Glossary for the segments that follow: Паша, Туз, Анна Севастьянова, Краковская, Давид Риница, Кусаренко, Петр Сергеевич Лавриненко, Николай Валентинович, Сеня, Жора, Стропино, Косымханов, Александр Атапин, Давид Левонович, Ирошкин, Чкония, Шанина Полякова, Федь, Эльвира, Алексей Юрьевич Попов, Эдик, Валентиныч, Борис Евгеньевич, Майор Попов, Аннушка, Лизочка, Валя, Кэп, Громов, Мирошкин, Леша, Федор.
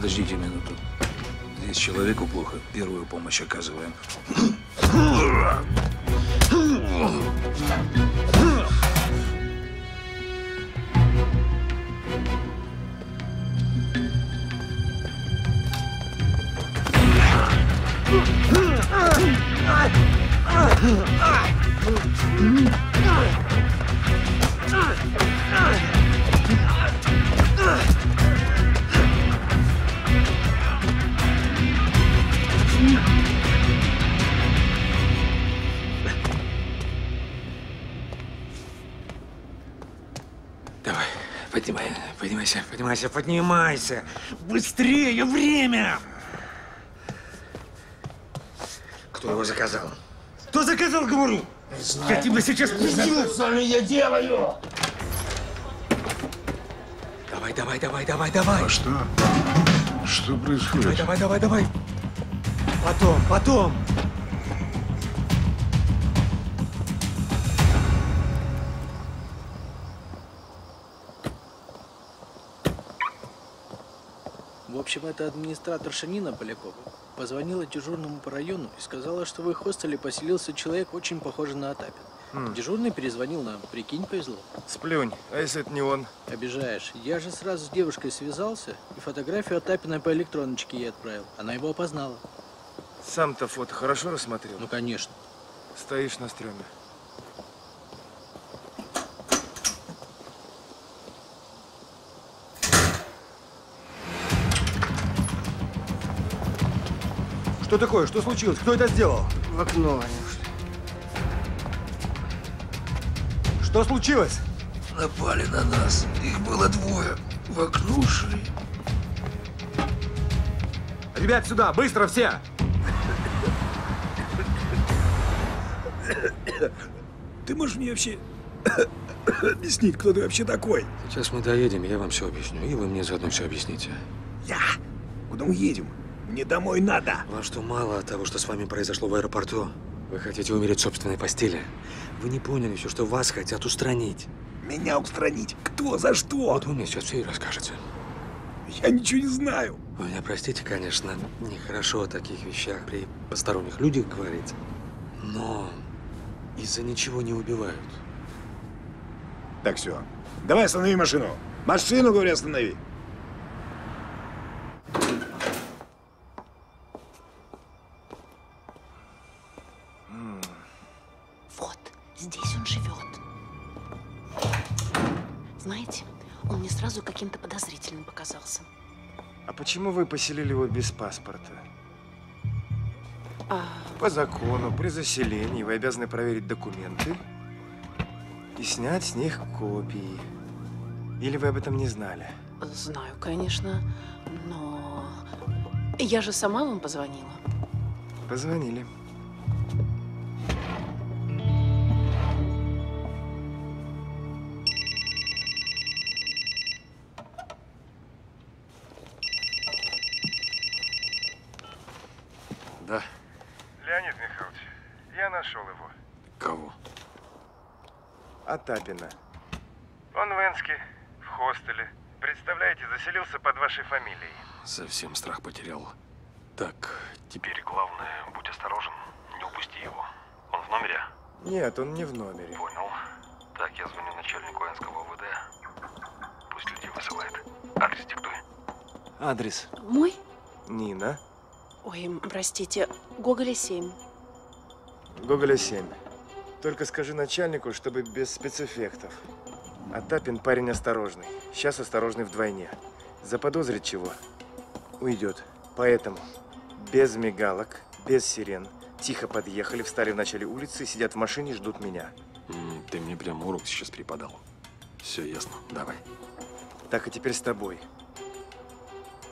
Подождите минуту. Здесь человеку плохо. Первую помощь оказываем. Давай, поднимайся. Быстрее, время! Кто его заказал? Кто заказал, говорю? Не знаю. Я тебя сейчас пустил. Что ли я делаю? Давай. А что? Что происходит? Давай. Потом. В общем, это администратор Шанина Полякова позвонила дежурному по району и сказала, что в их хостеле поселился человек, очень похожий на Атапин. Дежурный перезвонил нам. Прикинь, повезло. Сплюнь. А если это не он? Обижаешь. Я же сразу с девушкой связался и фотографию Атапина по электроночке ей отправил. Она его опознала. Сам-то фото хорошо рассмотрел? Ну, конечно. Стоишь на стреме. Что такое? Что случилось? Кто это сделал? В окно, Аннушка. Что случилось? Напали на нас. Их было двое. В окно шли. Ребят, сюда! Быстро все! Ты можешь мне вообще объяснить, кто ты вообще такой? Сейчас мы доедем, я вам все объясню. И вы мне заодно все объясните. Я? Куда мы едем? Мне домой надо! Вам что, мало от того, что с вами произошло в аэропорту? Вы хотите умереть в собственной постели? Вы не поняли все, что вас хотят устранить. Меня устранить? Кто? За что? Вот вы мне сейчас все и расскажете. Я ничего не знаю. Вы меня простите, конечно, нехорошо о таких вещах при посторонних людях говорить, но из-за ничего не убивают. Так, все. Давай останови машину. Машину, говорю, останови. Здесь он живет. Знаете, он мне сразу каким-то подозрительным показался. А почему вы поселили его без паспорта? По закону, при заселении вы обязаны проверить документы и снять с них копии. Или вы об этом не знали? Знаю, конечно, но я же сама вам позвонила. Позвонили. Да. Леонид Михайлович, я нашел его. Кого? Атапина. Он в Энске, в хостеле. Представляете, заселился под вашей фамилией. Совсем страх потерял. Так, теперь главное, будь осторожен, не упусти его. Он в номере? Нет, он не в номере. Понял. Так, я звоню начальнику Энского ОВД. Пусть людей высылает. Адрес диктуй. Адрес. Мой? Нина. Ой, простите, Гоголя 7. Гоголя 7. Только скажи начальнику, чтобы без спецэффектов. Атапин парень осторожный. Сейчас осторожный вдвойне. Заподозрит чего? Уйдет. Поэтому без мигалок, без сирен. Тихо подъехали, встали в начале улицы, сидят в машине, ждут меня. Ты мне прям урок сейчас преподал. Все ясно. Давай. Так, и теперь с тобой.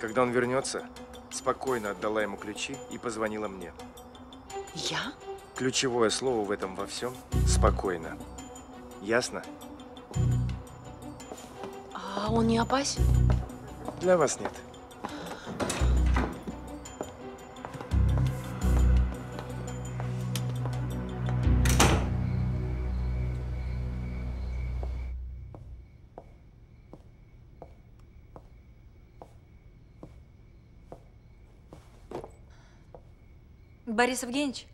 Когда он вернется, спокойно отдала ему ключи и позвонила мне. Я? Ключевое слово в этом во всем – спокойно. Ясно? А он не опасен? Для вас нет. Борис Евгеньевич?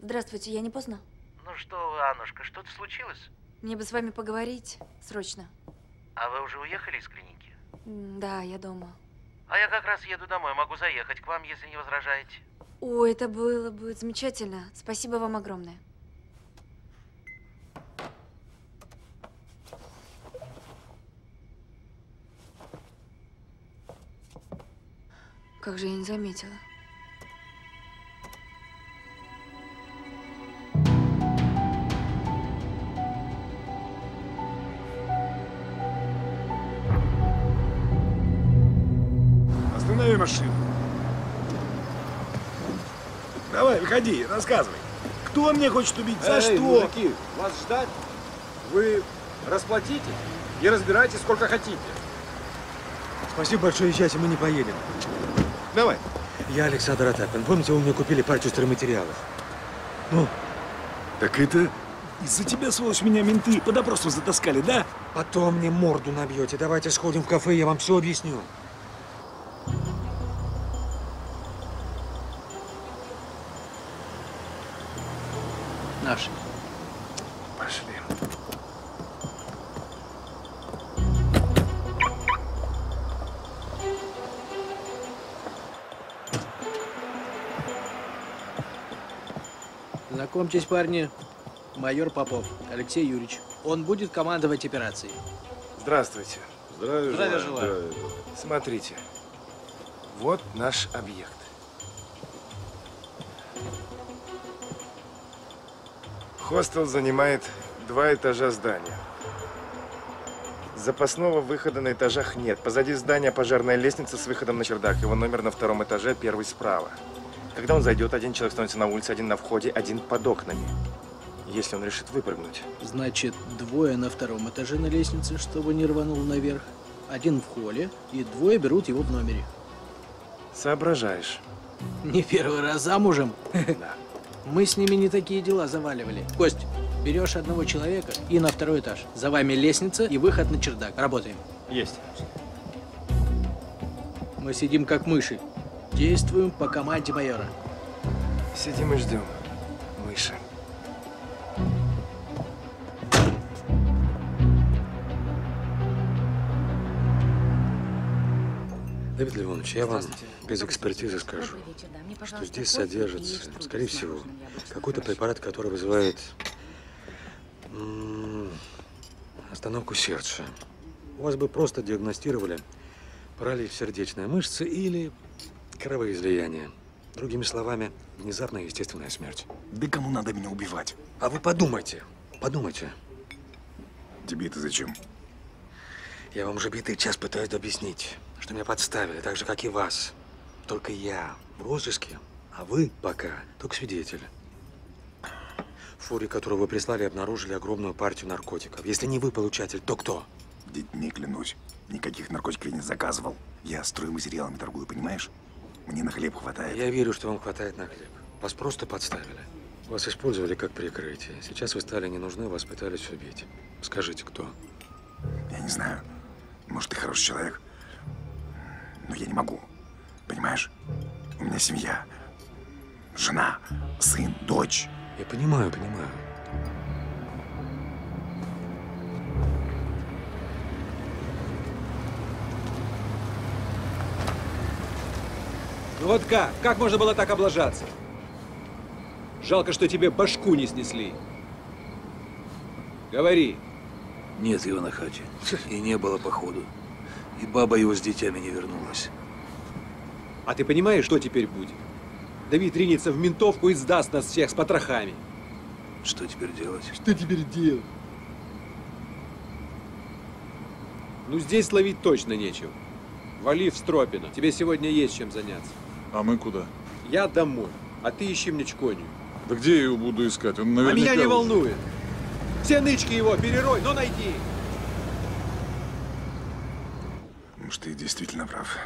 Здравствуйте, я не поздно? Ну что вы, Аннушка, что-то случилось? Мне бы с вами поговорить срочно. А вы уже уехали из клиники? Да, я дома. А я как раз еду домой, могу заехать к вам, если не возражаете. О, это было бы замечательно. Спасибо вам огромное. Как же я не заметила. Останови машину. Давай, выходи, рассказывай. Кто мне хочет убить? За что? Мужики, вас ждать? Вы расплатите и разбирайте сколько хотите. Спасибо большое, сейчас мы не поедем. Давай. Я Александр Атапин. Помните, вы мне купили партию стройматериалов? Ну? Так это из-за тебя, сволочь, меня менты под опросом затаскали, да? Потом мне морду набьете. Давайте сходим в кафе, я вам все объясню. Наши. Пошли. Знакомьтесь, парни, майор Попов, Алексей Юрьевич. Он будет командовать операцией. Здравствуйте. Здравия желаю. Смотрите, вот наш объект. Хостел занимает 2 этажа здания. Запасного выхода на этажах нет. Позади здания пожарная лестница с выходом на чердак. Его номер на 2-м этаже, 1-й справа. Когда он зайдет, 1 человек становится на улице, 1 на входе, 1 под окнами. Если он решит выпрыгнуть. Значит, 2 на 2-м этаже на лестнице, чтобы не рванул наверх. 1 в холле, и 2 берут его в номере. Соображаешь. Не первый раз замужем. Да. Мы с ними не такие дела заваливали. Кость, берешь 1 человека и на 2-й этаж. За вами лестница и выход на чердак. Работаем. Есть. Мы сидим как мыши. Действуем по команде майора. Сидим и ждем. Мыши. Давид Левонович, я вам без экспертизы скажу, что здесь содержится, скорее всего, какой-то препарат, который вызывает остановку сердца. У вас бы просто диагностировали паралич сердечной мышцы или кровоизлияние. Другими словами, внезапная естественная смерть. Да кому надо меня убивать? А вы подумайте. Подумайте. Тебе это зачем? Я вам уже битый час пытаюсь объяснить, что меня подставили, так же, как и вас. Только я в розыске, а вы пока только свидетели. В фуре, которую вы прислали, обнаружили огромную партию наркотиков. Если не вы получатель, то кто? Детьми клянусь. Никаких наркотиков я не заказывал. Я стройматериалами торгую, понимаешь? Мне на хлеб хватает. Я верю, что вам хватает на хлеб. Вас просто подставили. Вас использовали как прикрытие. Сейчас вы стали не нужны, вас пытались убить. Скажите, кто? Я не знаю. Может, ты хороший человек, но я не могу. Понимаешь? У меня семья, жена, сын, дочь. Я понимаю, понимаю. Ну вот как? Как можно было так облажаться? Жалко, что тебе башку не снесли. Говори. Нет его на хате. И не было, походу. И баба его с детьми не вернулась. А ты понимаешь, что теперь будет? Давид Риница в ментовку и сдаст нас всех с потрохами. Что теперь делать? Что теперь делать? Ну, здесь ловить точно нечего. Вали в Стропино. Тебе сегодня есть чем заняться. А мы куда? Я домой, а ты ищи мне Чконию. Да где я его буду искать? Он наверняка… А меня не волнует. Все нычки его перерой, но найди. Может, ты действительно прав.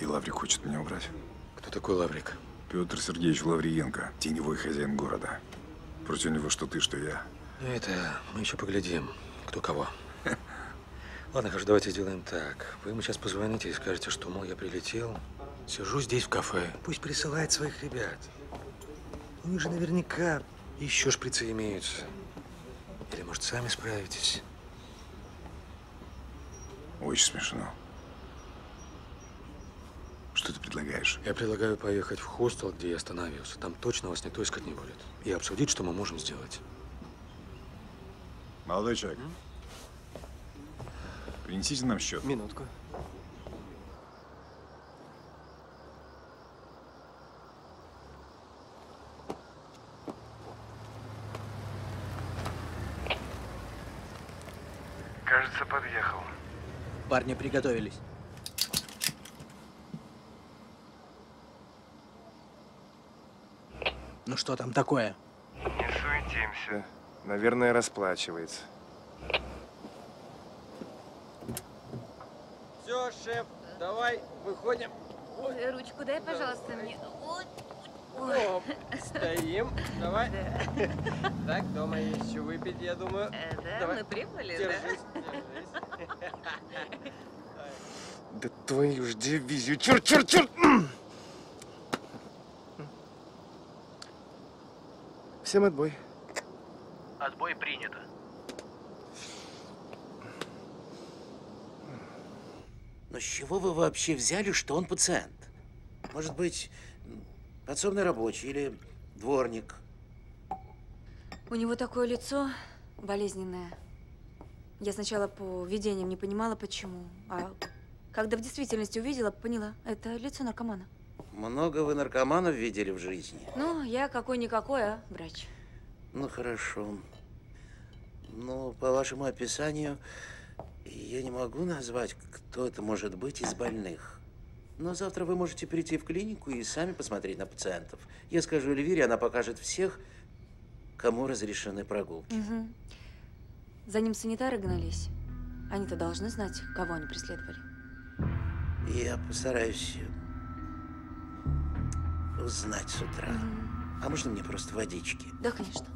И Лаврик хочет меня убрать. Кто такой Лаврик? Петр Сергеевич Лавриненко, теневой хозяин города. Против него что ты, что я. Это мы еще поглядим, кто кого. Ладно, хорошо, давайте сделаем так. Вы ему сейчас позвоните и скажете, что, мол, я прилетел, Сижу здесь в кафе. Пусть присылает своих ребят. У них же наверняка еще шприцы имеются. Или, может, сами справитесь? Очень смешно. Что ты предлагаешь? Я предлагаю поехать в хостел, где я остановился. Там точно вас никто искать не будет. И обсудить, что мы можем сделать. Молодой человек, принесите нам счет. Минутку. Кажется, подъехал. Парни приготовились. Ну что там такое? Не суетимся. Наверное, расплачивается. Все, шеф, давай выходим. Ой, ручку дай, пожалуйста, мне. Оп, стоим, давай. Да. Так, дома еще выпить, я думаю. Да, давай. Мы прибыли, держись, да? Держись. Да твою ж дивизию, черт! Всем отбой. Отбой принято. Но с чего вы вообще взяли, что он пациент? Может быть, подсобный рабочий или дворник? У него такое лицо болезненное. Я сначала по видениям не понимала, почему. А когда в действительности увидела, поняла, это лицо наркомана. Много вы наркоманов видели в жизни? Ну, я какой-никакой, а врач. Ну, хорошо. Ну, по вашему описанию, я не могу назвать, кто это может быть из больных. Но завтра вы можете прийти в клинику и сами посмотреть на пациентов. Я скажу Эльвире, она покажет всех, кому разрешены прогулки. Угу. За ним санитары гнались. Они-то должны знать, кого они преследовали. Я постараюсь узнать с утра. А можно мне просто водички? Да, конечно.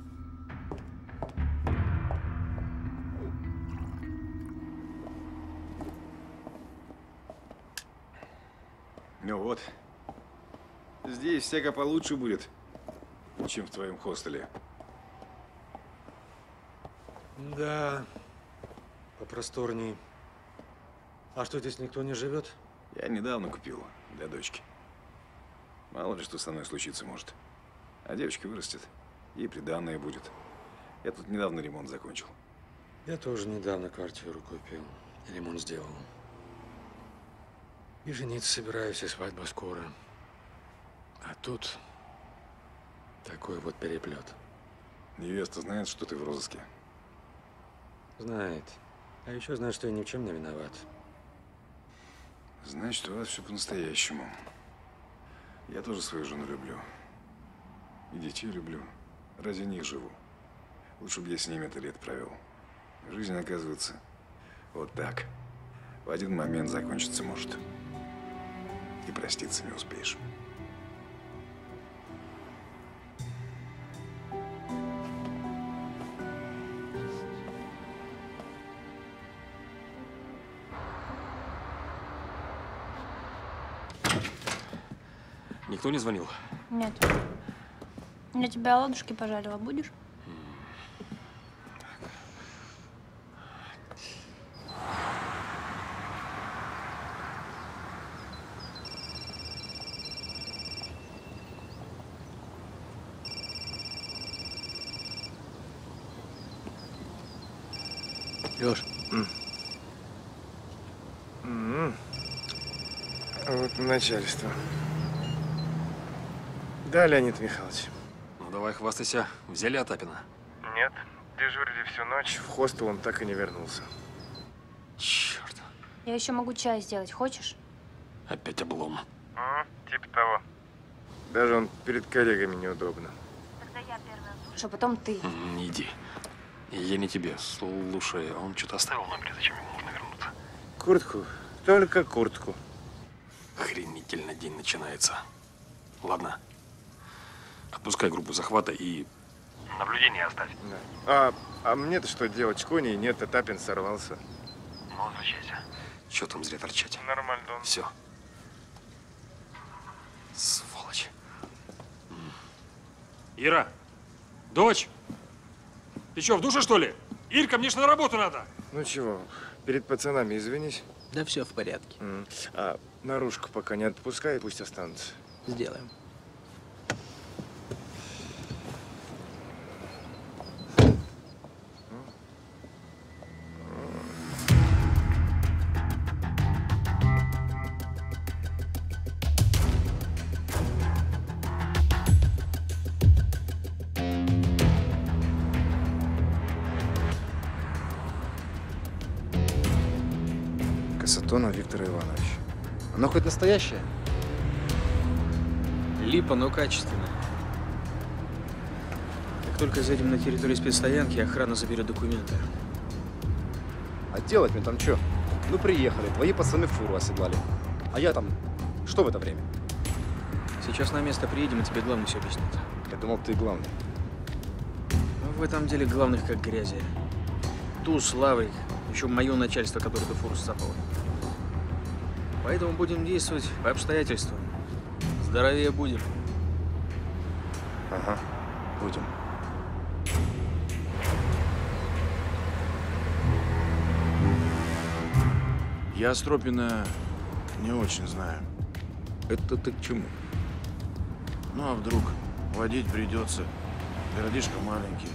Ну вот, здесь всяко получше будет, чем в твоем хостеле. Да, попросторней. А что, здесь никто не живет? Я недавно купил для дочки. Мало ли, что со мной случиться может. А девочка вырастет, ей приданое будет. Я тут недавно ремонт закончил. Я тоже недавно квартиру купил, ремонт сделал. И жениться собираюсь, и свадьба скоро. А тут такой вот переплет. Невеста знает, что ты в розыске? Знает. А еще знает, что я ни в чем не виноват. Значит, у вас все по-настоящему. Я тоже свою жену люблю. И детей люблю. Ради них живу. Лучше бы я с ними это лет провел. Жизнь, оказывается, вот так. В один момент закончиться может. И проститься не успеешь. Никто не звонил? Нет. Я тебя оладушки пожарила. Будешь? Леш. Вот начальство. Да, Леонид Михайлович. Ну, давай хвастайся. Взяли Атапина? Нет. Дежурили всю ночь. В хостел он так и не вернулся. Черт. Я еще могу чай сделать. Хочешь? Опять облом. Типа того. Даже он перед коллегами неудобно. Тогда я первая слушаю, а потом ты. Иди. Я не тебе. Слушай, а он что-то оставил номер, зачем ему нужно вернуться? Куртку. Только куртку. Охренительно день начинается. Ладно. Отпускай группу захвата и наблюдение оставь. Да. А мне-то что делать? Шкони нет, Атапин сорвался. Ну, возвращайся. Чего там зря торчать? Нормально. Все. Сволочь. Ира, дочь, ты что, в душе, что ли? Ирка, мне ж на работу надо. Ну чего, перед пацанами извинись. Да все в порядке. А Нарушку пока не отпускай, пусть останутся. Сделаем. Виктора Ивановича. Оно хоть настоящее? Липа, но качественное. Как только зайдем на территорию спецстоянки, охрана заберет документы. А делать мне там что? Ну приехали, твои пацаны фуру оседлали. А я там что в это время? Сейчас на место приедем, и тебе главный все объяснит. Я думал, ты главный. Ну, в этом деле главных как грязи. Туз, Лаврик, еще мое начальство, которое ты фуру сцапало. Поэтому будем действовать по обстоятельствам. Здоровее будем. Ага, будем. Я Стропина не очень знаю. Это ты к чему? Ну, а вдруг? Водить придется. Городишко маленький.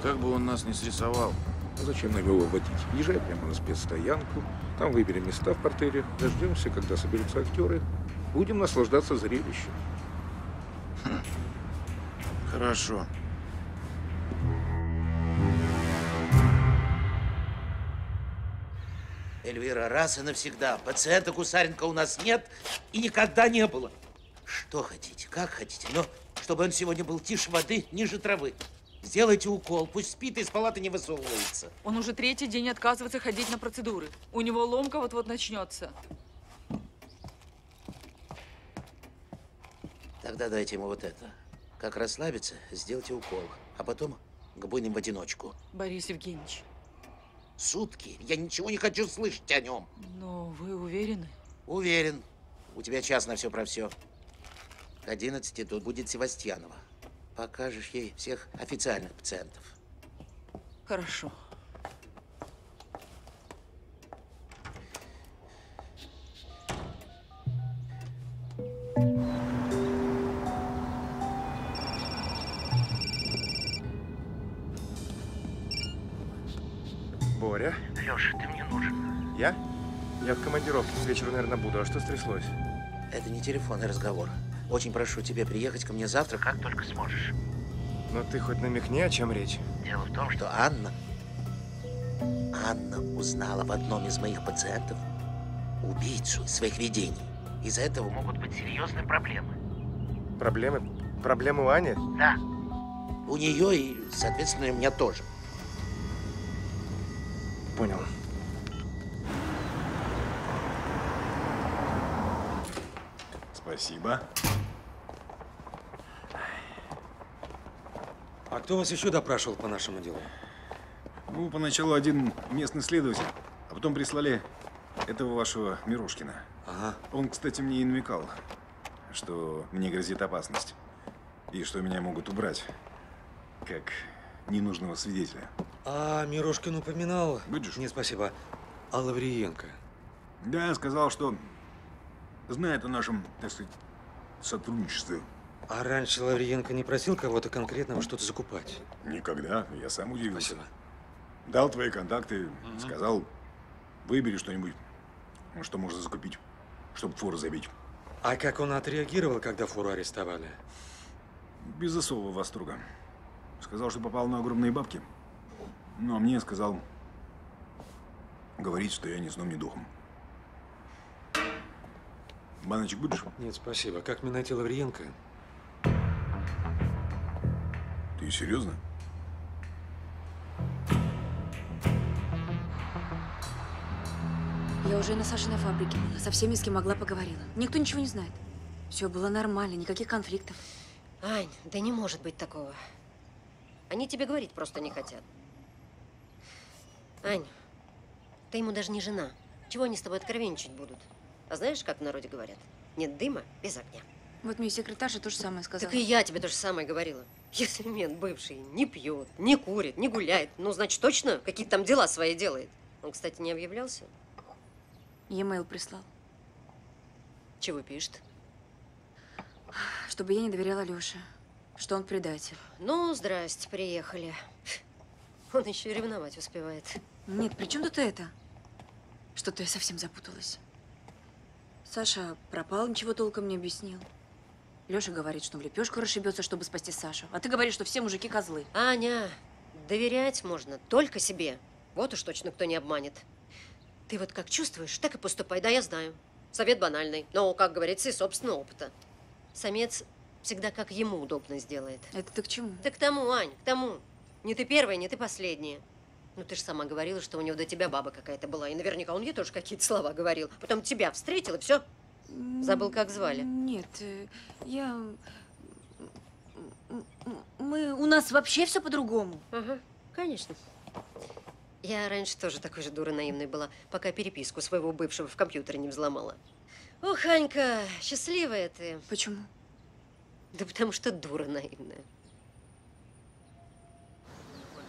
Как бы он нас не срисовал. Зачем нам его водить? Езжай прямо на спецстоянку, там выберем места в партере, дождемся, когда соберутся актеры. Будем наслаждаться зрелищем. Хорошо. Эльвира, раз и навсегда, пациента Кусаренко у нас нет и никогда не было. Что хотите, как хотите, но чтобы он сегодня был тише воды, ниже травы. Сделайте укол, пусть спит и из палаты не высовывается. Он уже третий день отказывается ходить на процедуры. У него ломка вот-вот начнется. Тогда дайте ему вот это. Как расслабиться, сделайте укол, а потом к буйным в одиночку. Борис Евгеньевич. Сутки. Я ничего не хочу слышать о нем. Но вы уверены? Уверен. У тебя час на все про все. К 11 тут будет Севастьянова. Покажешь ей всех официальных пациентов. Хорошо. Боря? Леша, ты мне нужен. Я? Я в командировке. С вечера, наверное, буду. А что стряслось? Это не телефонный разговор. Очень прошу тебя приехать ко мне завтра, как только сможешь. Но ты хоть намекни, о чем речь. Дело в том, что Анна узнала в одном из моих пациентов убийцу своих видений. Из-за этого могут быть серьезные проблемы. Проблемы? Проблемы у Ани? Да. У нее и, соответственно, у меня тоже. Понял. Спасибо. А кто вас еще допрашивал по нашему делу? Ну, поначалу один местный следователь, а потом прислали этого вашего Мирошкина. Ага. Он, кстати, мне и намекал, что мне грозит опасность и что меня могут убрать как ненужного свидетеля. А Мирошкин упоминал… Будешь? Нет, спасибо. А Лавриненко? Да, сказал, что знает о нашем, так сказать, сотрудничестве. А раньше Лавриненко не просил кого-то конкретного что-то закупать? Никогда. Я сам удивился. Спасибо. Дал твои контакты, сказал, выбери что-нибудь, что можно закупить, чтобы фору забить. А как он отреагировал, когда фору арестовали? Без особого восторга. Сказал, что попал на огромные бабки, но мне сказал говорить, что я ни сном, ни духом. Баночек будешь? Нет, спасибо. Как мне найти Лавриненко? Ты серьезно? Я уже на Сашиной фабрике была, со всеми, с кем могла, поговорила. Никто ничего не знает. Все было нормально, никаких конфликтов. Ань, да не может быть такого. Они тебе говорить просто не хотят. Ань, ты ему даже не жена. Чего они с тобой откровенничать будут? А знаешь, как в народе говорят? Нет дыма без огня. Вот мне секретарша то же самое сказала. Так и я тебе то же самое говорила. Если мент бывший не пьет, не курит, не гуляет, ну, значит, точно какие-то там дела свои делает. Он, кстати, не объявлялся? E-mail прислал. Чего пишет? Чтобы я не доверяла Леше, что он предатель. Ну, здрасте, приехали. Он еще и ревновать успевает. Нет, при чем тут это? Что-то я совсем запуталась. Саша пропал, ничего толком не объяснил. Леша говорит, что в лепешку расшибется, чтобы спасти Сашу. А ты говоришь, что все мужики козлы. Аня, доверять можно только себе. Вот уж точно кто не обманет. Ты вот как чувствуешь, так и поступай. Да, я знаю. Совет банальный. Но, как говорится, и собственного опыта. Самец всегда как ему удобно сделает. Это ты к чему? Да к тому, Ань, к тому. Не ты первая, не ты последняя. Ну, ты же сама говорила, что у него до тебя баба какая-то была. И наверняка он ей тоже какие-то слова говорил. Потом тебя встретил, и все. Забыл, как звали. Нет, я… Мы… У нас вообще все по-другому. Ага, конечно. Я раньше тоже такой же дурой наивной была, пока переписку своего бывшего в компьютере не взломала. Ох, Анька, счастливая ты. Почему? Да потому что дура наивная.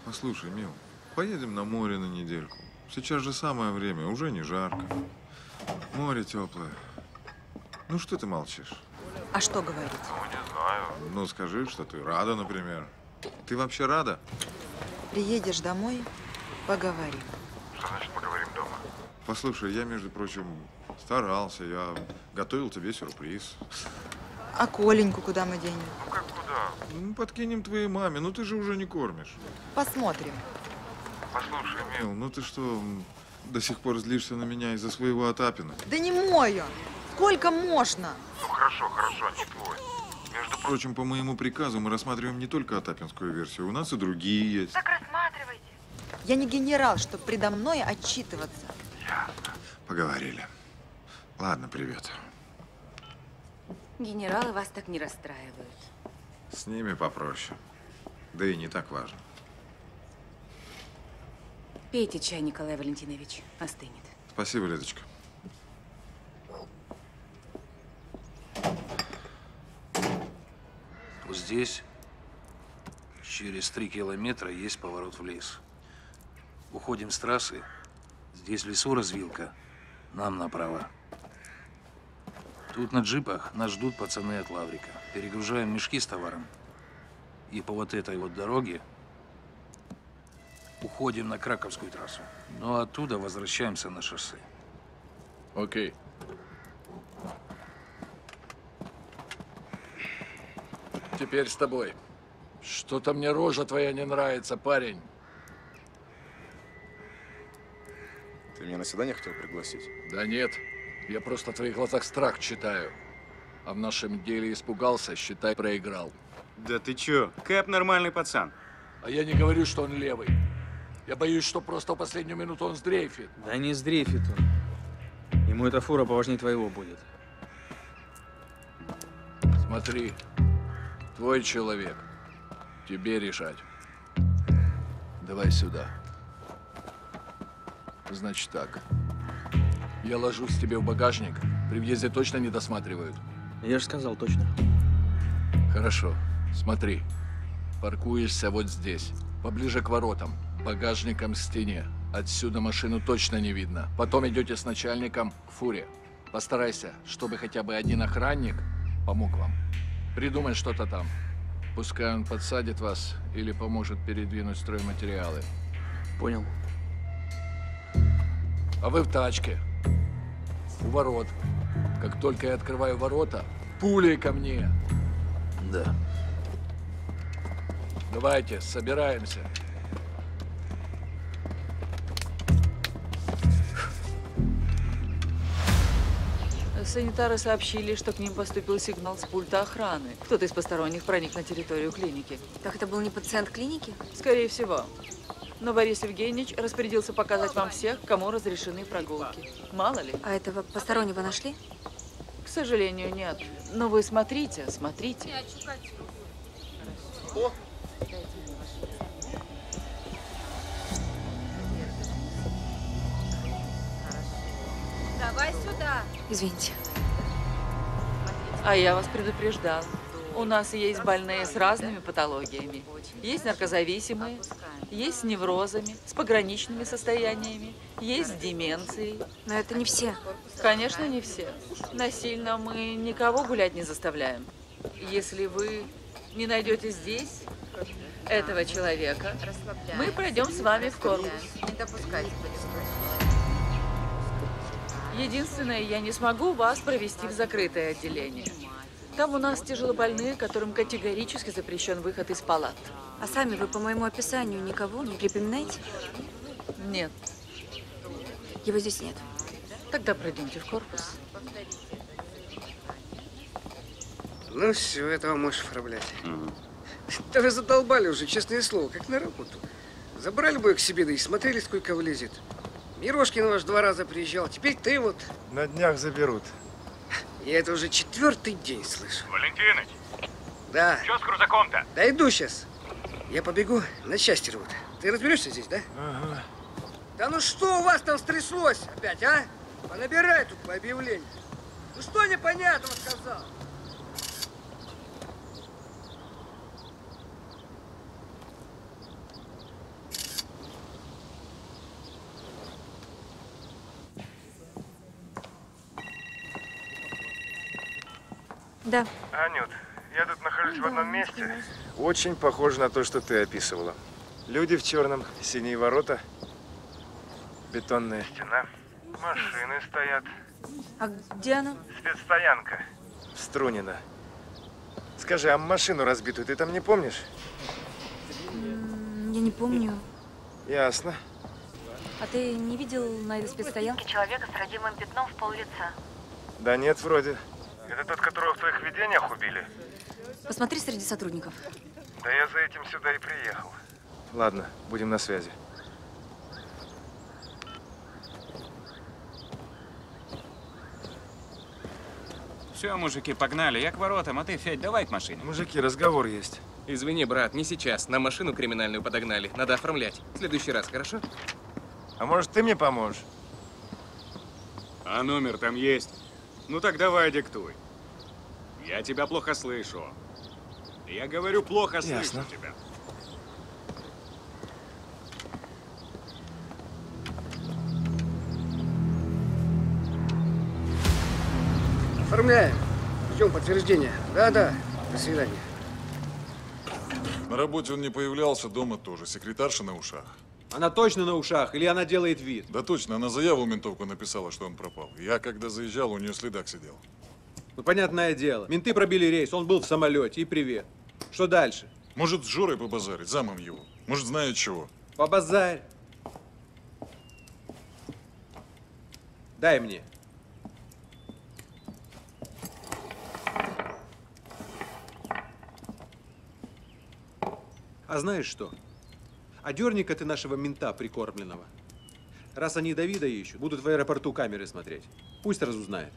Послушай, мил, поедем на море на недельку. Сейчас же самое время, уже не жарко. Море теплое. Ну что ты молчишь? А что говорить? Ну, не знаю. Ну, скажи, что ты рада, например. Ты вообще рада? Приедешь домой, поговорим. Что значит поговорим дома? Послушай, я, между прочим, старался. Я готовил тебе сюрприз. А Коленьку куда мы денем? Ну, как куда? Ну, подкинем твоей маме. Ну, ты же уже не кормишь. Посмотрим. Послушай, мил, ну ты что, до сих пор злишься на меня из-за своего Атапина? Да не мой он! Сколько можно? Ну, хорошо, хорошо, не твой. Между прочим, по моему приказу мы рассматриваем не только атапинскую версию. У нас и другие есть. Так рассматривайте. Я не генерал, чтобы предо мной отчитываться. Ясно. Поговорили. Ладно, привет. Генералы вас так не расстраивают. С ними попроще. Да и не так важно. Пейте чай, Николай Валентинович. Остынет. Спасибо, Лизочка. Вот здесь, через 3 километра, есть поворот в лес. Уходим с трассы. Здесь в лесу развилка. Нам направо. Тут на джипах нас ждут пацаны от Лаврика. Перегружаем мешки с товаром. И по вот этой вот дороге уходим на Краковскую трассу. Но оттуда возвращаемся на шоссе. Окей. Теперь с тобой. Что-то мне рожа твоя не нравится, парень. Ты меня на свидание хотел пригласить? Да нет. Я просто в твоих глазах страх читаю. А в нашем деле испугался, считай, проиграл. Да ты чё? Кэп нормальный пацан. А я не говорю, что он левый. Я боюсь, что просто в последнюю минуту он сдрейфит. Да не сдрейфит он. Ему эта фура поважнее твоего будет. Смотри, твой человек. Тебе решать. Давай сюда. Значит так. Я ложусь тебе в багажник. При въезде точно не досматривают. Я же сказал, точно. Хорошо. Смотри. Паркуешься вот здесь, поближе к воротам, багажником к стене. Отсюда машину точно не видно. Потом идете с начальником к фуре. Постарайся, чтобы хотя бы один охранник помог вам. Придумай что-то там. Пускай он подсадит вас или поможет передвинуть стройматериалы. Понял. А вы в тачке. У ворот. Как только я открываю ворота, пулей ко мне. Да. Давайте, собираемся. Санитары сообщили, что к ним поступил сигнал с пульта охраны. Кто-то из посторонних проник на территорию клиники. Так это был не пациент клиники? Скорее всего. Но Борис Евгеньевич распорядился показать вам всех, кому разрешены прогулки. Мало ли. А этого постороннего нашли? К сожалению, нет. Но вы смотрите, смотрите. О! Давай сюда. Извините. Смотрите. А я вас предупреждал. У нас есть больные с разными патологиями. Есть наркозависимые, есть с неврозами, с пограничными состояниями, есть с деменцией. Но это не все. Конечно, не все. Насильно мы никого гулять не заставляем. Если вы не найдете здесь этого человека, мы пройдем с вами в корпус. Не допускайте. Единственное, я не смогу вас провести в закрытое отделение. Там у нас тяжелобольные, которым категорически запрещен выход из палат. А сами вы по моему описанию никого не припоминаете? Нет. Его здесь нет. Тогда пройдемте в корпус. Ну все, этого можешь оформлять. Да вы задолбали уже, честное слово, как на работу. Забрали бы их к себе, да и смотрели, сколько влезет. Ирошкин ваш 2 раза приезжал, теперь ты вот… На днях заберут. Я это уже 4-й день слышу. Валентиныч! Да. Что с крузаком-то? Да иду сейчас. Я побегу на счастье рвут. Ты разберешься здесь, да? Ага. Да ну что у вас там стряслось опять, а? Понабирай тут по объявлению. Ну что непонятного сказал? Да. Анют, я тут нахожусь в одном месте. Очень похоже на то, что ты описывала. Люди в черном, синие ворота, бетонная стена, машины стоят. А где она? Спецстоянка. Струнина. Скажи, а машину разбитую ты там не помнишь? Я не помню. Ясно. А ты не видел на этой спецстоянке человека с родимым пятном в пол лица? Да нет, вроде. Это тот, которого в твоих видениях убили? Посмотри среди сотрудников. Да я за этим сюда и приехал. Ладно, будем на связи. Все, мужики, погнали. Я к воротам, а ты, Федь, давай к машине. Мужики, разговор есть. Извини, брат, не сейчас. Нам машину криминальную подогнали. Надо оформлять. В следующий раз, хорошо? А может, ты мне поможешь? А номер там есть? Ну так давай диктуй. Я тебя плохо слышу. Я говорю, плохо слышу тебя. Оформляем. Ждем подтверждения. Да-да. До свидания. На работе он не появлялся, дома тоже. Секретарша на ушах. Она точно на ушах или она делает вид? Да точно, она заяву в ментовку написала, что он пропал. Я когда заезжал, у нее следак сидел. Ну понятное дело, менты пробили рейс, он был в самолете и привет. Что дальше? Может с Жорой побазарить, замом его. Может знает чего. Побазарь. Дай мне. А знаешь что? А дерни-ка ты нашего мента прикормленного. Раз они Давида ищут, будут в аэропорту камеры смотреть. Пусть разузнает.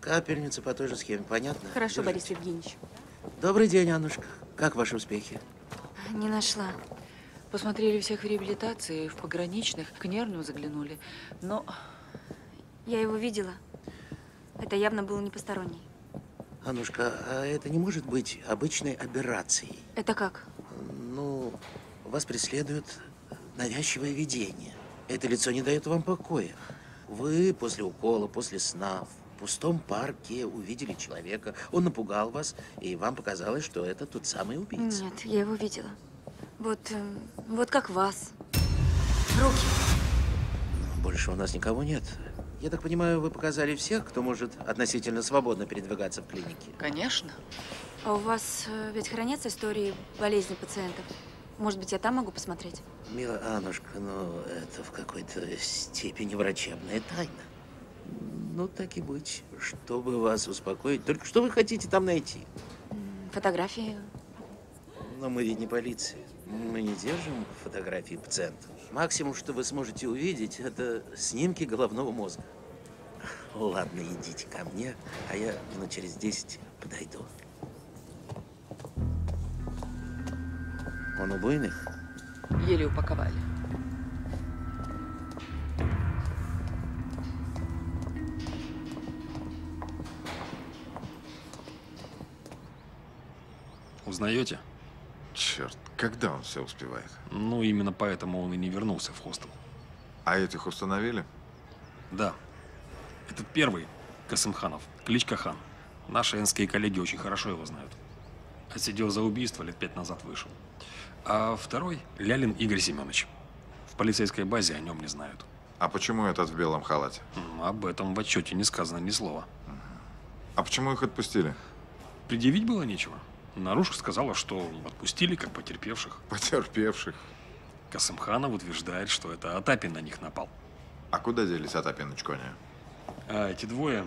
Капельница по той же схеме, понятно? Хорошо, держите. Борис Евгеньевич. Добрый день, Аннушка. Как ваши успехи? Не нашла. Посмотрели всех в реабилитации, в пограничных, к нервным заглянули. Но… Я его видела. Это явно было не посторонний. Аннушка, а это не может быть обычной аберрацией? Это как? Ну, вас преследует навязчивое видение. Это лицо не дает вам покоя. Вы после укола, после сна, в пустом парке увидели человека. Он напугал вас, и вам показалось, что это тот самый убийца. Нет, я его видела. Вот как вас. Руки. Больше у нас никого нет. Я так понимаю, вы показали всех, кто может относительно свободно передвигаться в клинике? Конечно. А у вас ведь хранятся истории болезни пациентов? Может быть, я там могу посмотреть? Мила Аннушка, ну это в какой-то степени врачебная тайна. Ну так и быть. Чтобы вас успокоить, только что вы хотите там найти? Фотографии. Но мы ведь не полиция. Мы не держим фотографии пациентов. Максимум, что вы сможете увидеть, это снимки головного мозга. Ладно, идите ко мне, а я минут через 10 подойду. Он убойных? Еле упаковали. узнаете? Черт, когда он все успевает? Ну, именно поэтому он и не вернулся в хостел. А этих установили? Да. Этот первый, Косымханов, кличка Хан. Наши энские коллеги очень хорошо его знают. Отсидел за убийство, лет 5 назад вышел. А второй – Лялин Игорь Семенович. В полицейской базе о нем не знают. А почему этот в белом халате? Об этом в отчете не сказано ни слова. А почему их отпустили? Предъявить было нечего. Нарушка сказала, что отпустили как потерпевших. Потерпевших? Косымханов утверждает, что это Атапин на них напал. А куда делись Атапин и Чкония? А эти двое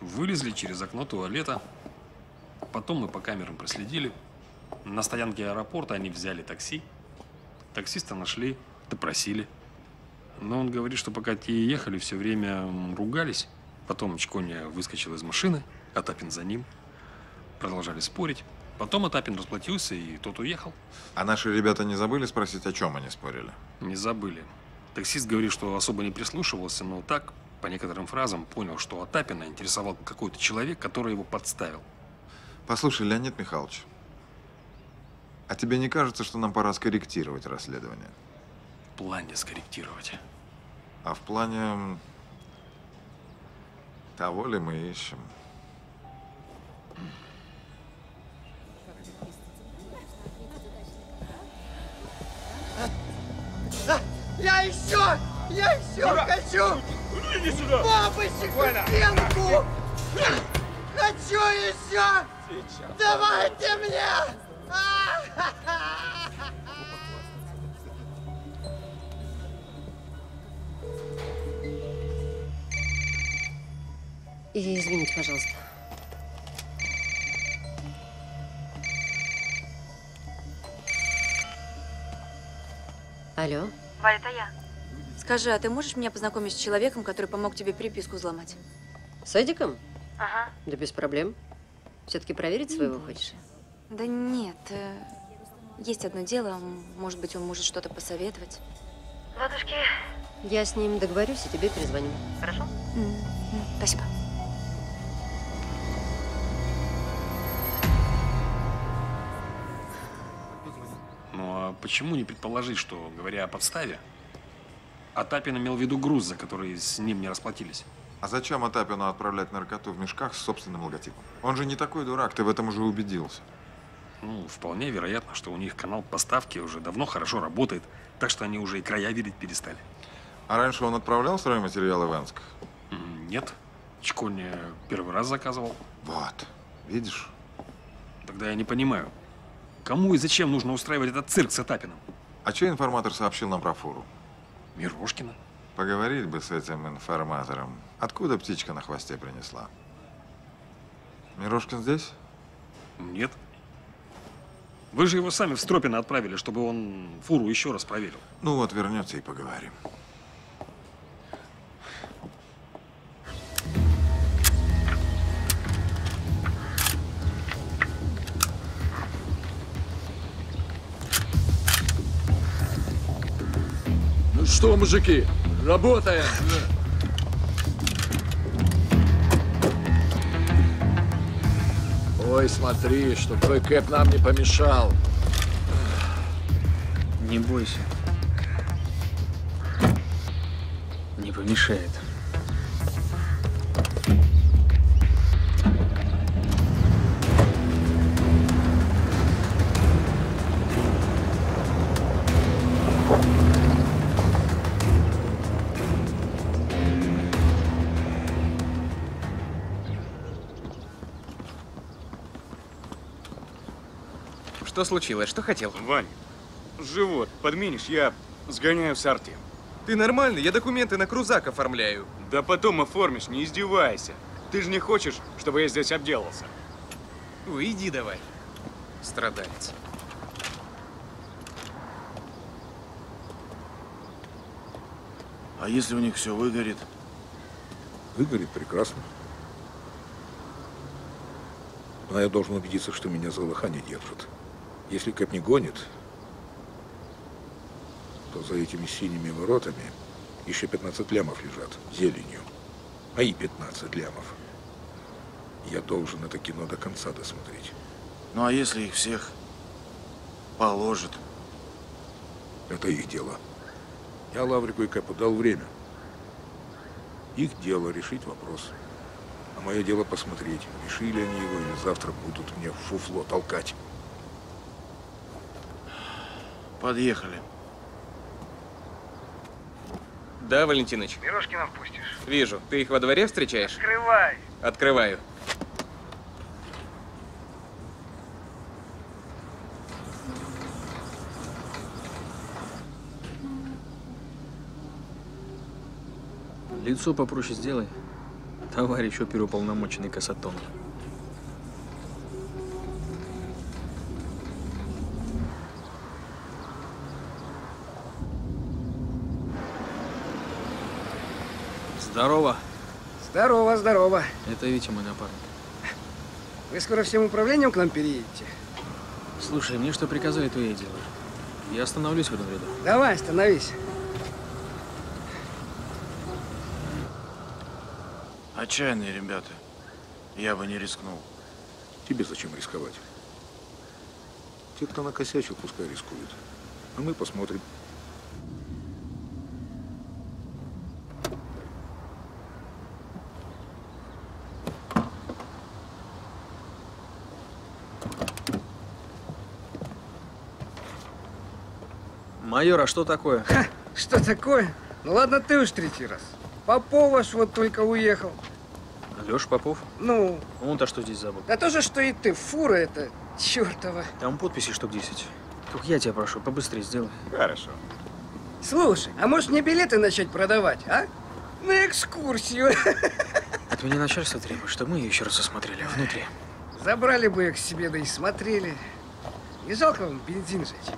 вылезли через окно туалета. Потом мы по камерам проследили. На стоянке аэропорта они взяли такси. Таксиста нашли, допросили. Но он говорит, что пока те ехали, все время ругались. Потом Чкония выскочил из машины, Атапин за ним. Продолжали спорить. Потом Атапин расплатился, и тот уехал. А наши ребята не забыли спросить, о чем они спорили? Не забыли. Таксист говорит, что особо не прислушивался, но так, по некоторым фразам, понял, что Атапина интересовал какой-то человек, который его подставил. Послушай, Леонид Михайлович, а тебе не кажется, что нам пора скорректировать расследование? В плане скорректировать? А в плане того ли мы ищем? Я еще Ура! Хочу! Иди сюда! Бабочек в пенку! Хочу еще! Сейчас. Давайте мне! И извините, пожалуйста. Алло? Валя, это я. Скажи, а ты можешь меня познакомить с человеком, который помог тебе переписку взломать? С Эдиком? Ага. Да без проблем. Все-таки проверить своего хочешь? Да нет. Есть одно дело. Может быть, он может что-то посоветовать. Ладушки. Я с ним договорюсь и тебе перезвоню. Хорошо? Спасибо. Ну а почему не предположить, что, говоря о подставе, Атапин имел в виду груз, за который с ним не расплатились? А зачем Атапину отправлять наркоту в мешках с собственным логотипом? Он же не такой дурак, ты в этом уже убедился. Ну, вполне вероятно, что у них канал поставки уже давно хорошо работает, так что они уже и края видеть перестали. А раньше он отправлял стройматериалы в Энск? Нет. Чкония первый раз заказывал. Вот. Видишь? Тогда я не понимаю, кому и зачем нужно устраивать этот цирк с Атапином? А чей информатор сообщил нам про фуру? Мирошкина. Поговорить бы с этим информатором. Откуда птичка на хвосте принесла? Мирошкин здесь? Нет. Вы же его сами в Стропино отправили, чтобы он фуру еще раз проверил. Ну вот, вернется и поговорим. Ну что, мужики? Работаем! Ой, смотри, чтоб твой Кэп нам не помешал. Не бойся. Не помешает. Что случилось? Что хотел? Вань, живот подменишь, я сгоняю в сорти. Ты нормальный? Я документы на крузак оформляю. Да потом оформишь, не издевайся. Ты же не хочешь, чтобы я здесь обделался? Уйди давай, страдалец. А если у них все выгорит? Выгорит прекрасно. Но я должен убедиться, что меня за лоха не держат. Если Кэп не гонит, то за этими синими воротами еще 15 лямов лежат зеленью. Мои 15 лямов. Я должен это кино до конца досмотреть. Ну а если их всех положат? Это их дело. Я Лаврику и Кэпу дал время. Их дело решить вопрос. А мое дело посмотреть, решили они его или завтра будут мне фуфло толкать. Подъехали. Да, Валентиныч? Мирошкина впустишь? Вижу. Ты их во дворе встречаешь? Открывай! Открываю. Лицо попроще сделай, товарищ оперуполномоченный Касатон. Здорово. Здорово, здорово. Это Витя, мой напарник. Вы скоро всем управлением к нам переедете? Слушай, мне что приказали, то я и делаю. Я остановлюсь в этом ряду. Давай, остановись. Отчаянные ребята. Я бы не рискнул. Тебе зачем рисковать? Те, кто накосячил, пускай рискуют. А мы посмотрим. Майор, а что такое? Ха, что такое? Ну ладно, ты уж третий раз. Попов ваш вот только уехал. Леша Попов? Ну. Он-то что здесь забыл? Да то же, что и ты. Фура это чертова. Там подписи штук 10. Только я тебя прошу, побыстрее сделай. Хорошо. Слушай, а может мне билеты начать продавать, а? На экскурсию. От меня начальство требует, чтобы мы ее еще раз осмотрели внутри. Забрали бы ее к себе, да и смотрели. Не жалко вам бензин жечь?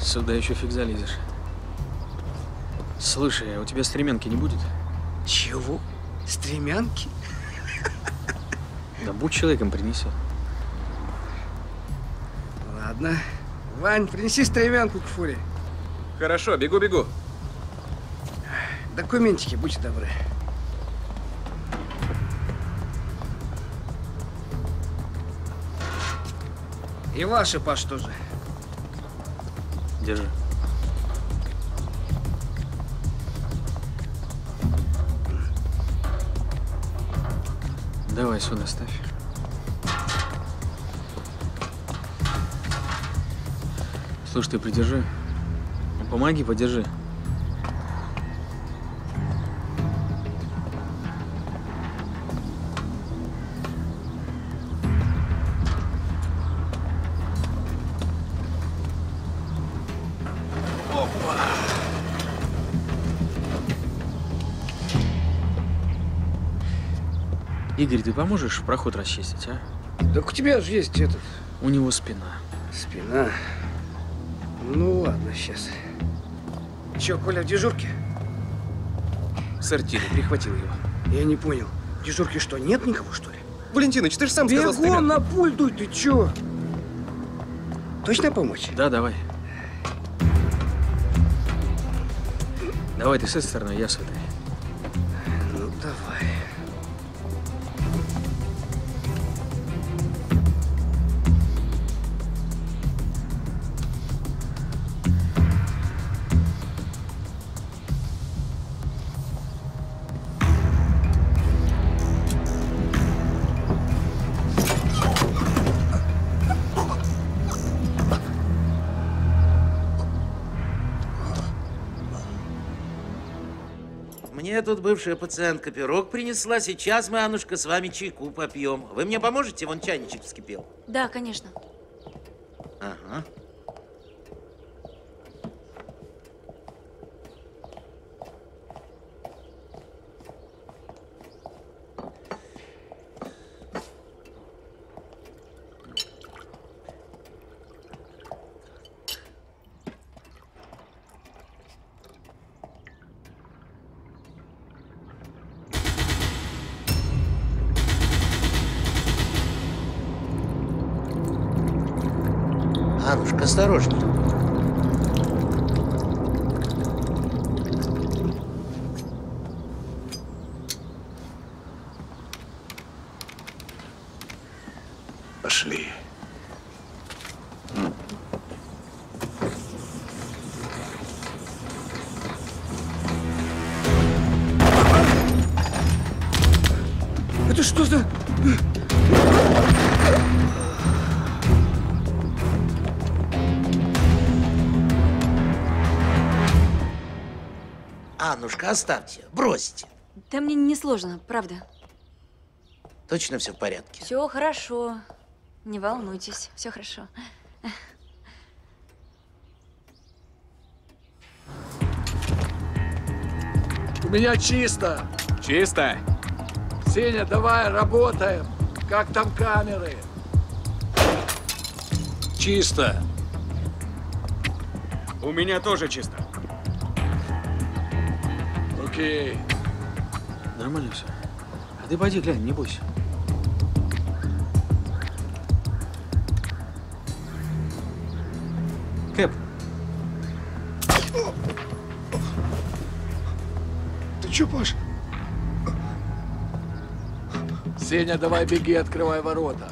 Сюда еще фиг залезешь. Слушай, а у тебя стремянки не будет? Чего? Стремянки? Да будь человеком, принеси. Ладно. Вань, принеси стремянку к фуре. Хорошо, бегу-бегу. Документики, будьте добры. И ваши, Паш, тоже. Держи. Давай сюда ставь. Слушай, ты придержи. Помоги, подержи. Игорь, ты поможешь проход расчистить, а? Так у тебя же есть этот… У него спина. Спина? Ну ладно, сейчас. Че, Коля в дежурке? В сортире, прихватил его. Я не понял. В дежурке что, нет никого, что ли? Валентиныч, ты же сам сказал… Бегом на пуль дуй, ты че? Точно помочь? Да, давай. Давай, ты с этой стороны, я с этой. Ну, давай. Тут бывшая пациентка пирог принесла. Сейчас мы, Аннушка, с вами чайку попьем. Вы мне поможете? Вон чайничек вскипел. Да, конечно. Ага. Аннушка, осторожней. Пошли. Это что за... Аннушка, оставьте, бросьте. Да мне не сложно, правда. Точно все в порядке? Все хорошо. Не волнуйтесь, все хорошо. У меня чисто. Чисто? Сеня, давай, работаем. Как там камеры? Чисто. У меня тоже чисто. Окей. Нормально все. А ты пойди глянь, не бойся. Кэп. Ты че, Паша? Сеня, давай беги, открывай ворота.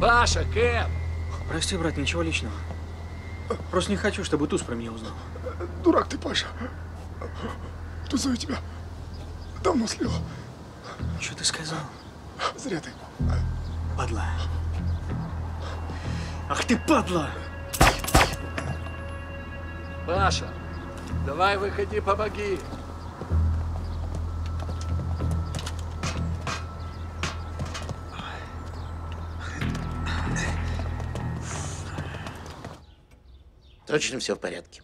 Паша, Кэп! Прости, брат, ничего личного. Просто не хочу, чтобы Туз про меня узнал. Дурак ты, Паша. Тузу тебя давно слила. Что ты сказал? Зря ты. Падла. Ах ты, падла! Паша, давай выходи, помоги. Точно все в порядке.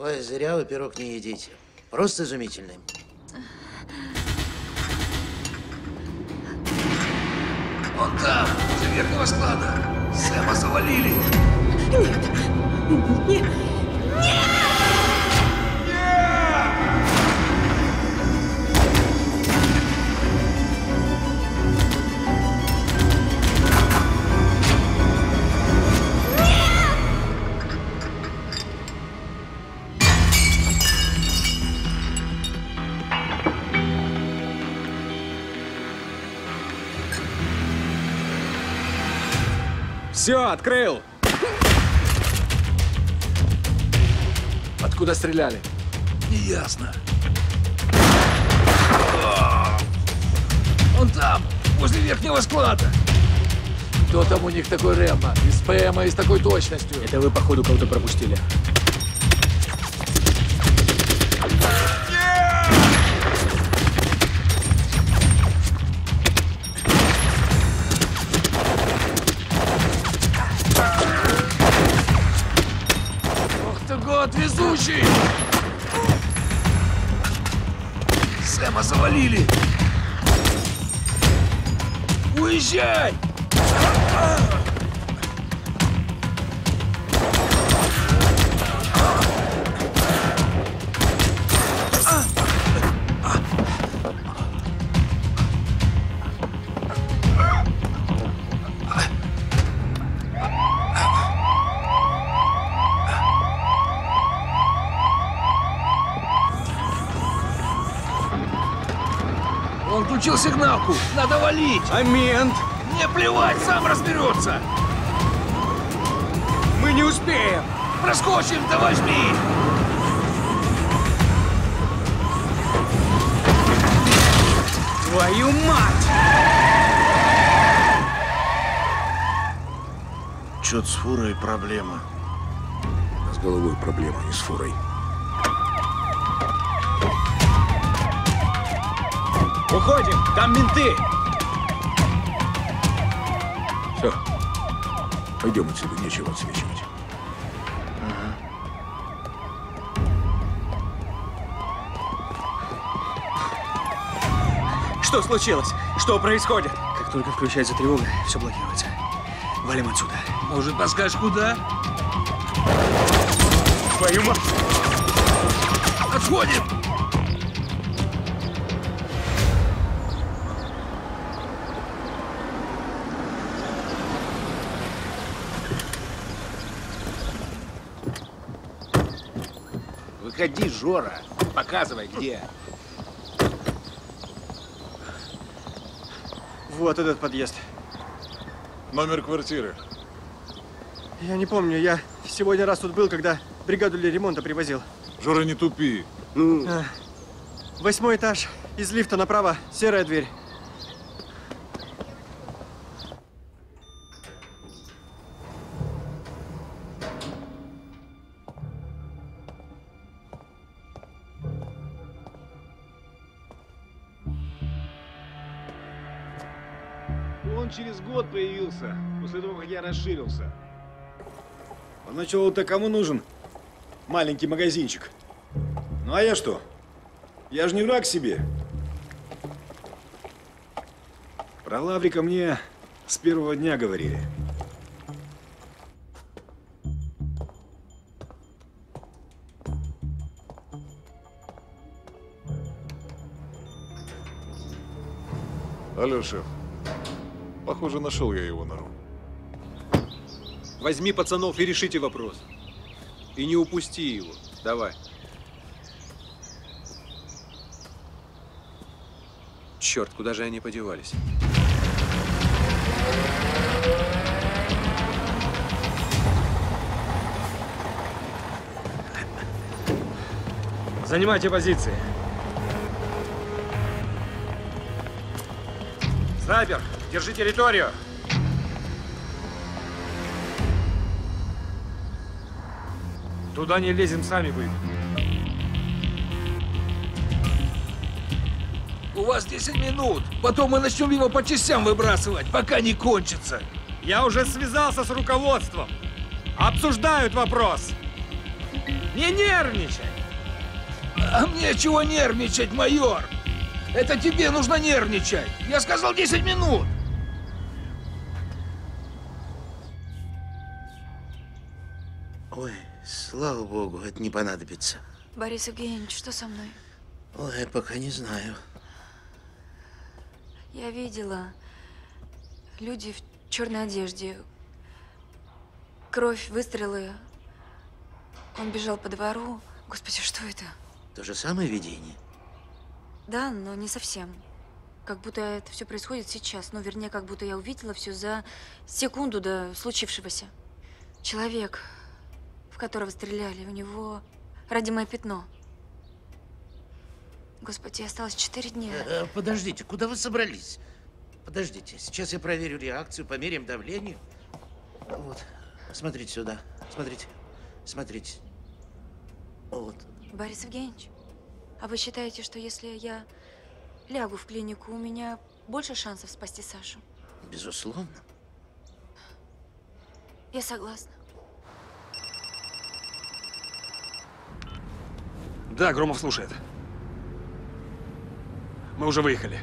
Ой, зря вы пирог не едите. Просто изумительный. Вон там, с верхнего склада. Сэма завалили. Нет. Нет. Нет! Все, открыл! Откуда стреляли? Неясно. Вон там, возле верхнего склада. Кто там у них такой Рэмбо? Из ПМа и с такой точностью. Это вы, походу, кого-то пропустили. Везучий! Сэма завалили! Уезжай! Сигналку! Надо валить! А мент? Мне плевать, сам разберется! Мы не успеем! Проскочим, да возьми! Твою мать! Чё-то с фурой проблема. С головой проблема, не с фурой. Уходим! Там менты! Все. Пойдем отсюда, нечего отсвечивать. Ага. Что случилось? Что происходит? Как только включается тревога, все блокируется. Валим отсюда. Может, подскажешь, куда? Твою мать! происходит? Выходи, Жора, показывай, где. Вот этот подъезд. Номер квартиры. Я не помню, я сегодня раз тут был, когда бригаду для ремонта привозил. Жора, не тупи. Ну. 8-й этаж, из лифта направо, серая дверь. Он через год появился, после того, как я расширился. Поначалу-то кому нужен маленький магазинчик? Ну а я что? Я же не враг себе. Про Лаврика мне с первого дня говорили. Алло, шеф. Похоже, нашел я его нору. Возьми пацанов и решите вопрос. И не упусти его. Давай. Черт, куда же они подевались? Занимайте позиции. Снайпер, держи территорию. Туда не лезем, сами выйдем. У вас 10 минут. Потом мы начнем его по частям выбрасывать, пока не кончится. Я уже связался с руководством. Обсуждают вопрос. Не нервничай. А мне чего нервничать, майор? Это тебе нужно нервничать. Я сказал 10 минут. Ой. Слава богу, это не понадобится. Борис Евгеньевич, что со мной? Ой, пока не знаю. Я видела люди в черной одежде. Кровь, выстрелы. Он бежал по двору. Господи, что это? То же самое видение? Да, но не совсем. Как будто это все происходит сейчас. Ну, вернее, как будто я увидела все за секунду до случившегося. Человек, которого стреляли, у него родимое пятно. Господи, осталось 4 дня. Подождите, куда вы собрались? Подождите, сейчас я проверю реакцию, померяем давление. Вот, смотрите сюда, смотрите, смотрите. Вот. Борис Евгеньевич, а вы считаете, что если я лягу в клинику, у меня больше шансов спасти Сашу? Безусловно. Я согласна. Да, Громов слушает. Мы уже выехали.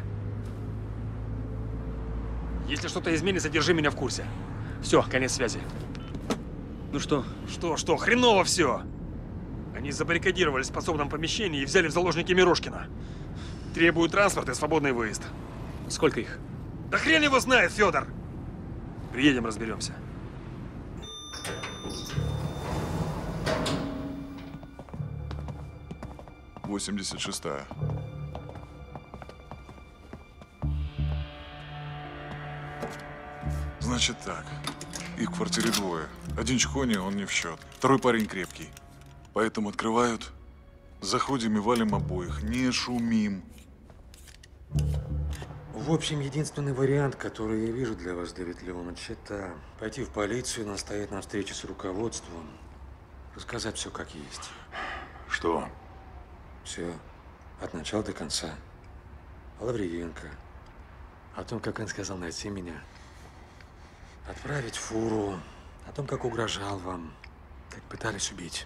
Если что-то изменится, держи меня в курсе. Все, конец связи. Ну что? Что? Хреново все! Они забаррикадировались в подсобном помещении и взяли в заложники Мирошкина. Требуют транспорт и свободный выезд. Сколько их? Да хрен его знает, Федор! Приедем, разберемся. Восемьдесят шестая. Значит так. Их в квартире двое. Один чхони, он не в счет. Второй парень крепкий. Поэтому открывают. Заходим и валим обоих. Не шумим. В общем, единственный вариант, который я вижу для вас, Давид Леонович, это пойти в полицию, настоять на встрече с руководством, рассказать все как есть. Что? Все. От начала до конца. Лавриненко. О том, как он сказал найти меня. Отправить фуру. О том, как угрожал вам. Как пытались убить.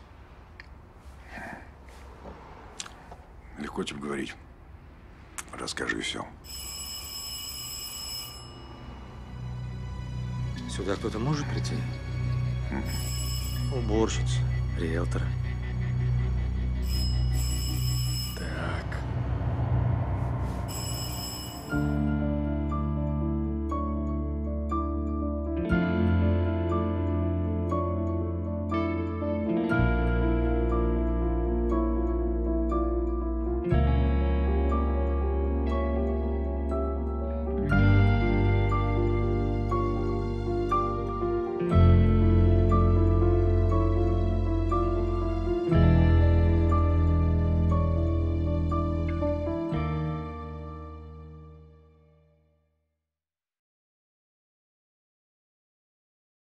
Легко тебе говорить. Расскажи все. Сюда кто-то может прийти? Уборщица, риэлтор.